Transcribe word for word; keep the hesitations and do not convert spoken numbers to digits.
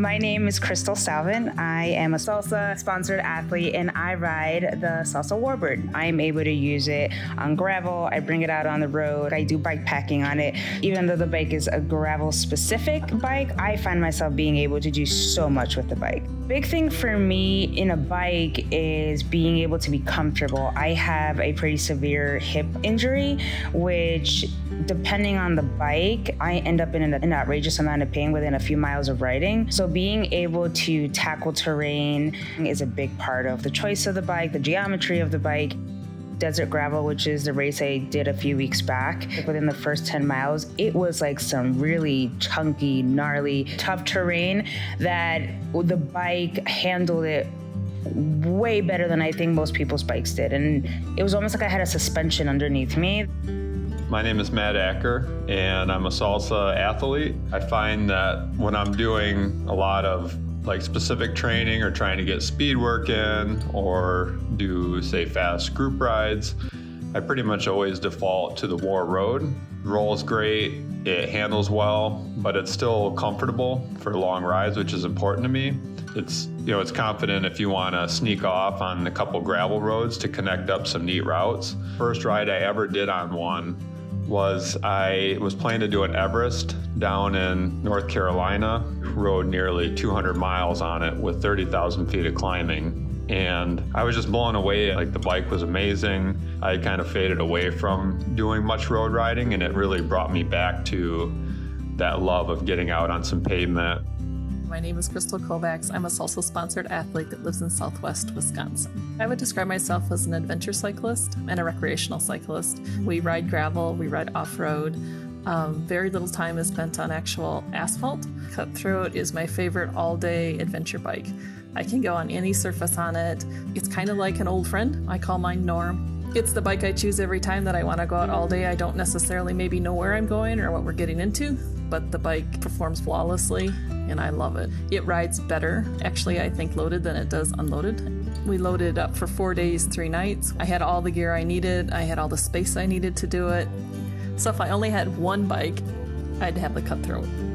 My name is Crystal Salvin. I am a salsa-sponsored athlete, and I ride the Salsa Warbird. I am able to use it on gravel. I bring it out on the road. I do bike packing on it. Even though the bike is a gravel-specific bike, I find myself being able to do so much with the bike. Big thing for me in a bike is being able to be comfortable. I have a pretty severe hip injury, which depending on the bike, I end up in an, an outrageous amount of pain within a few miles of riding. So being able to tackle terrain is a big part of the choice of the bike, the geometry of the bike. Desert Gravel, which is the race I did a few weeks back, within the first ten miles, it was like some really chunky, gnarly, tough terrain that the bike handled it way better than I think most people's bikes did. And it was almost like I had a suspension underneath me. My name is Matt Acker, and I'm a salsa athlete. I find that when I'm doing a lot of like specific training or trying to get speed work in or do, say, fast group rides, I pretty much always default to the Warroad. Rolls great, it handles well, but it's still comfortable for long rides, which is important to me. It's, you know, it's confident if you want to sneak off on a couple gravel roads to connect up some neat routes. First ride I ever did on one was I was planning to do an Everest down in North Carolina, rode nearly two hundred miles on it with thirty thousand feet of climbing. And I was just blown away. Like, the bike was amazing. I kind of faded away from doing much road riding, and it really brought me back to that love of getting out on some pavement. My name is Crystal Kovacs. I'm a salsa-sponsored athlete that lives in Southwest Wisconsin. I would describe myself as an adventure cyclist and a recreational cyclist. We ride gravel, we ride off-road. Um, very little time is spent on actual asphalt. Cutthroat is my favorite all-day adventure bike. I can go on any surface on it. It's kind of like an old friend. I call mine Norm. It's the bike I choose every time that I want to go out all day. I don't necessarily maybe know where I'm going or what we're getting into, but the bike performs flawlessly, and I love it. It rides better, actually, I think, loaded than it does unloaded. We loaded up for four days, three nights. I had all the gear I needed. I had all the space I needed to do it. So if I only had one bike, I'd have the Cutthroat.